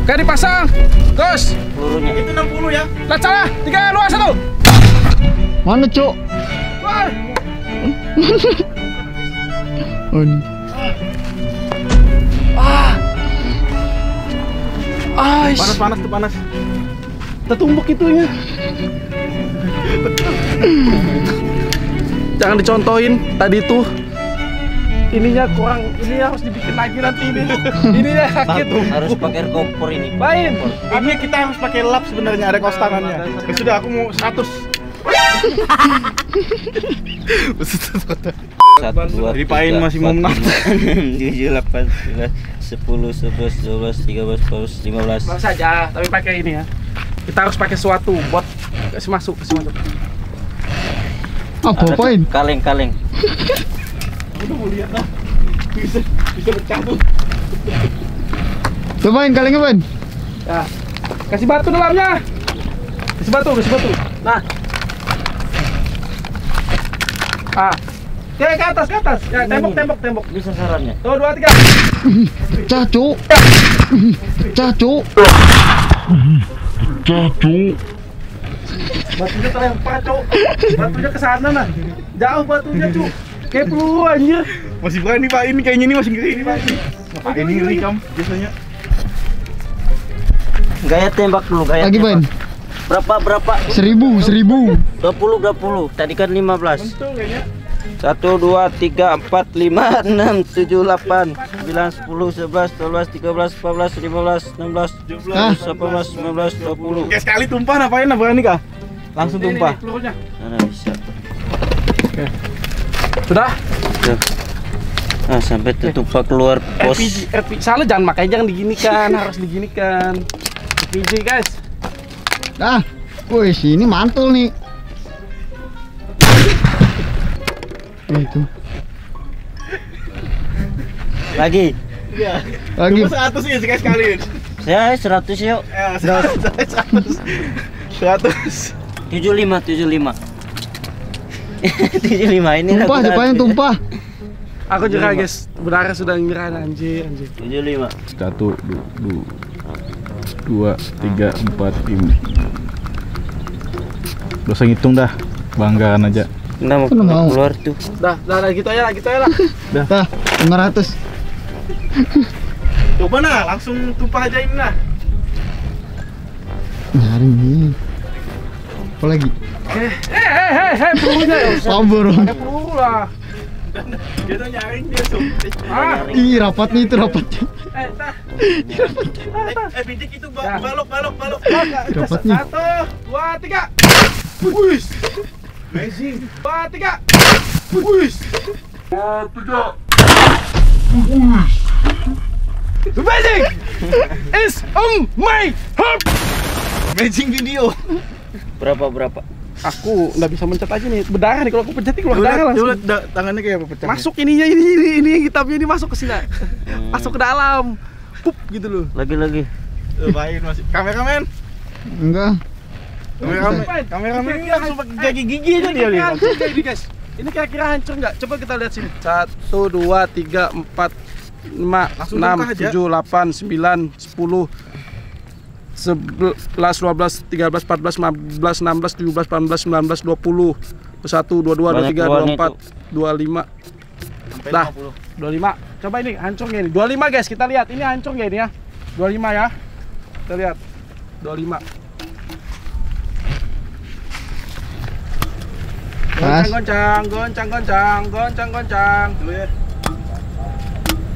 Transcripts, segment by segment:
Oke, dipasang. Terus pelurunya itu 60 ya. Lah salah, 3 luas 1. Mana, Cuk? Wah. Ah. Ais. Panas-panas tuh, panas. Tertumbuk itunya. Jangan dicontohin tadi tuh. Ininya kurang, ini harus dibikin lagi nanti ini. Ininya sakit. Harus pakai kompor ini. Baik. Ini kita harus pakai lap sebenarnya, ada kos tangannya. Ya sudah, aku mau 100. 1, 2, dipain masih mau menang. 7, 8, 9, 10, 11, 12, 13, 14, 15. Langsung saja, tapi pakai ini ya. Kita harus pakai suatu bot. Kasih masuk, kasih masuk. Apa poin? Kaleng-kaleng. Udah mau lihat lah, bisa pecah tuh. Cobain kaleng apa? Ya, kasih batu dalamnya. Kasih batu, kasih batu. Nah, ah, ya ke atas, ke atas. Ya tembok, tembok, tembok. Bisa sarannya. 1, 2, 3. Cacu, cacu, cacu. Batunya terlempar, Cuk. Batunya ke sana nah. Jauh batunya, Cuk. Kayak peluru anjir. Masih berani Pak ini, kayaknya ini masih gede ini Pak. Pak ini ngeri kamu biasanya. Gaya tembak dulu, gaya. Lagi tembak. Ben. Berapa? 1000. 20. Tadi kan 15. Untung kayaknya. 1, 2, 3, 4, 5, 6, 7, 8, 9, 10, 11, 12, 13, 14, 15, 16, 17, 18, 19, 20. Kayak sekali tumpah, ngapain nah berani kah? Langsung tumpah. Mana bisa. Oke. Sudah? Sudah. Nah, sampai tumpah keluar pos. RPG. Salah, jangan makanya jangan diginikan, harus diginikan. RPG, guys. Dah. Wih, ini mantul nih. Itu lagi ya. Lagi 100 ya sekali. Saya 100 yuk. 100. 75. 75 ini tumpah, depannya tumpah. Aku juga guys, berdarah sudah nyerah anjir. 75. 1, 2, 3, 4, 5. Gak usah ngitung dah, banggaan aja. Nggak mau keluar tuh. Dah, gitu aja lah. Dah, 500. Coba nah, langsung tumpah aja ini nah. Nyari nih. Apa lagi? Hei, pelurunya. Sabar dong. Ada peluru lah. Dia tuh nyaring dia tuh. Ih, rapatnya itu rapatnya. Dah. Bidik itu balok. Rapatnya. 1, 2, 3. Wih. Amazing. 2, 3. Wih. 2, 3. Wih. Amazing. Is my heart. Amazing video. Berapa? Aku nggak bisa mencet aja nih. Berdarah nih, kalau aku pencet keluar darah langsung. Tangannya kayak apa pecah? Masuk ininya ini hitamnya ini masuk ke sini. Masuk ke dalam. Pup gitu loh. Lagi. Baik masih. Kameramen. Enggak. Kameramen langsung pakai gigi aja dia lihat. Ini kira-kira hancur nggak? Coba kita lihat sini. 1, 2, 3, 4, 5, 6, 7, 8, 9, 10, 11, 12, 13, 14, 15, 16, 17, 18, 19, 20, 21, 22, 23, 24, 25. Nah, 25. Coba ini hancur nggak ini? 25 guys, kita lihat ini hancur nggak ini ya? 25 ya. Kita lihat. 25. Goncang.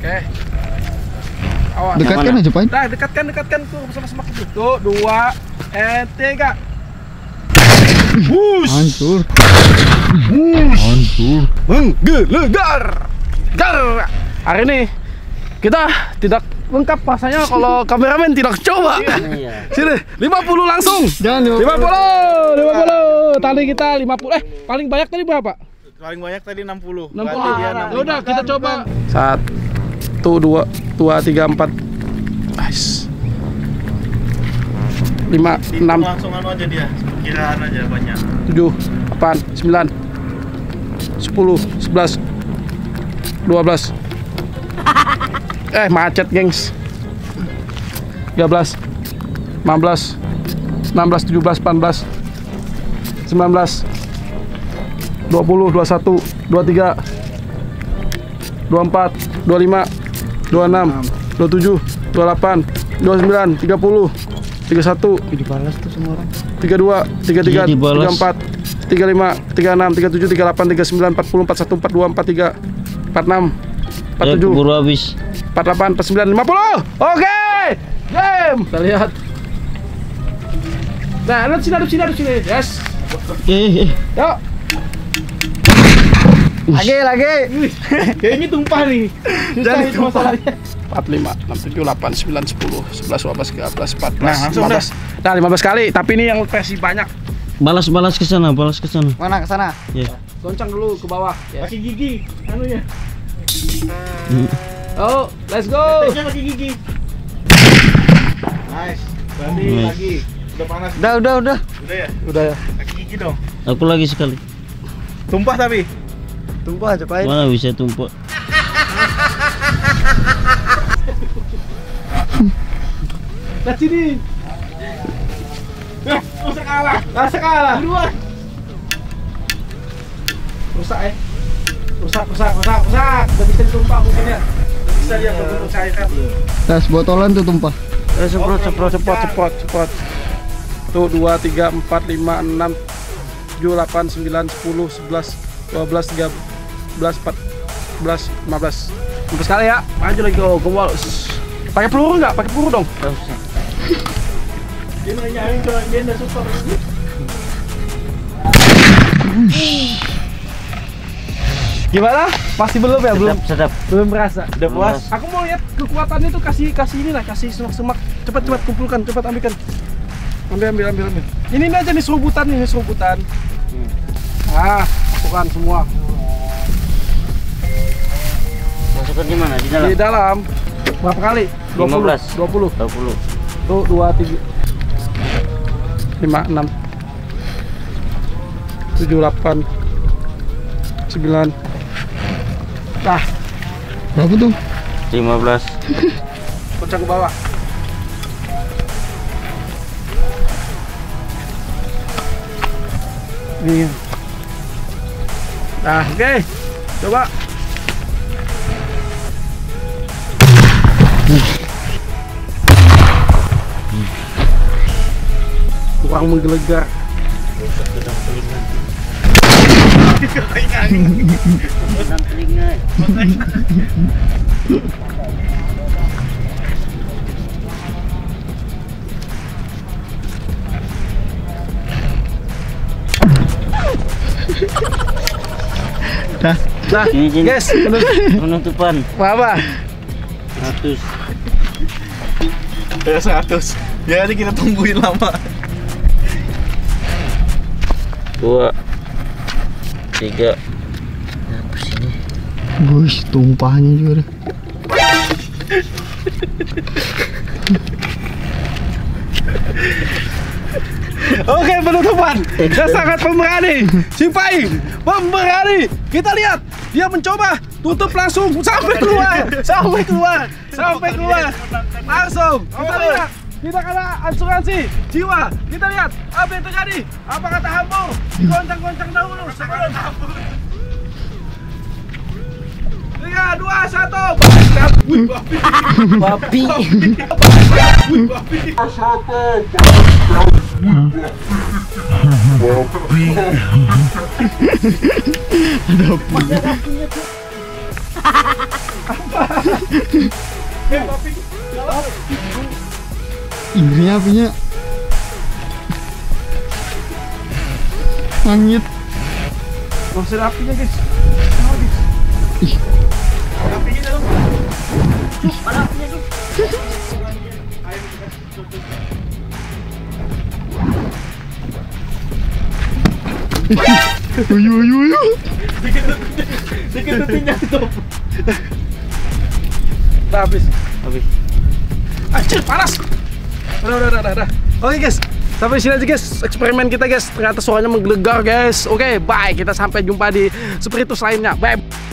Oke. Awas. Dekatkan aja, Pak. Nah, dekatkan tuh sama semak itu. 1, 2, 3. Wush. Hancur. Menggelegar. Gar. Hari ini kita tidak lengkap rasanya kalau kameramen tidak coba. Iya. Sini 50 langsung. Jangan 50. Tadi kita 50. Paling banyak tadi berapa? Paling banyak tadi 60. 60. Udah kita coba. 1, 2, 3, 4. Nice. 5, 6. Langsung anu aja dia. Perkiraan aja banyak. 7, 8, 9, 10, 11, 12. Macet, gengs. 13, 16, 16, 17, 18, 19, 20, 21, 23, 24, 25, 26, 27, 28, 29, 30, 31, 32, 33, 34, 35, 36, 37, 38, 39, 40, 41, 42, 43, 46, 47, 48, 49, 50. Oke, game. Kita lihat. Nah, aduk sini. Yes. Yuk. Lagi. Ini tumpah nih. Jadi itu masalahnya. 4, 5, 6, 7, 8, 9, 10, 11, 12, 13, 14. Nah, langsung 15. Nah, 15 kali, tapi ini yang versi banyak. Balas ke sana. Mana ke sana? Iya. Yeah. Goncang dulu ke bawah. Yes. Pakai gigi anunya. Oh, let's go. Pakai gigi. Nice. Berani lagi. Udah panas. Udah. Udah ya. Pakai gigi dong. Aku lagi sekali. Tumpah tapi. Tumpah aja pahit. Mana bisa tumpah? Lihat sini. Rusak kalah. Dua. Rusak. Udah bisa ditumpah mungkin ya. Udah bisa dia untuk cairkan. Tas botolan tuh tumpah. Semprot. Tuh 2, 3, 4, 5, 6, 7, 8, 9, 10, 11, 12, 13, 14, 15. 15 kali ya. Maju lagi go. Gembol. Pakai peluru enggak? Pakai peluru dong. Dia nanyain doang, dia udah super. Gimana? Pasti belum ya? Sedap. Belum merasa. Udah puas. Aku mau lihat kekuatannya tuh, kasih inilah, kasih semak-semak. Cepat kumpulkan, cepat ambilkan. Ambil. Ini aja nih serubutan. Ah, masukkan semua. Masukkan di mana? Di dalam. Berapa kali? 20. Tuh 2, 3, 5, 6, 7, 8, 9. Nah, berapa tuh? 15. Kocok ke bawah. Nih. Nah, oke. Coba. Kurang menggelegar. Nah, guys, penutupan. Berapa? 100. Ya 100. Jadi kita tungguin lama. 2, 3. Apa sini? Bus tumpahnya juga. Oke, penutupan. Dia sangat pemberani. Simpai, pemberani. Kita lihat dia mencoba tutup langsung sampai keluar. Langsung. Kita lihat. Kita kena asuransi jiwa. Kita lihat apa yang terjadi. Apa kata Hambo? Goncang-goncang dahulu sebelum Hambo. 3, 2, 1. Babi. Babi. Ini apinya langit. Masih ada apinya guys. Apinya dalam. Ada apinya tuh. Yo. Dikit tinggal tuh. Habis. Anjir panas. Udah. Oke guys, sampai sini aja guys eksperimen kita guys. Ternyata suaranya menggelegar guys. Oke, bye. Kita sampai jumpa di Spiritus lainnya. Bye.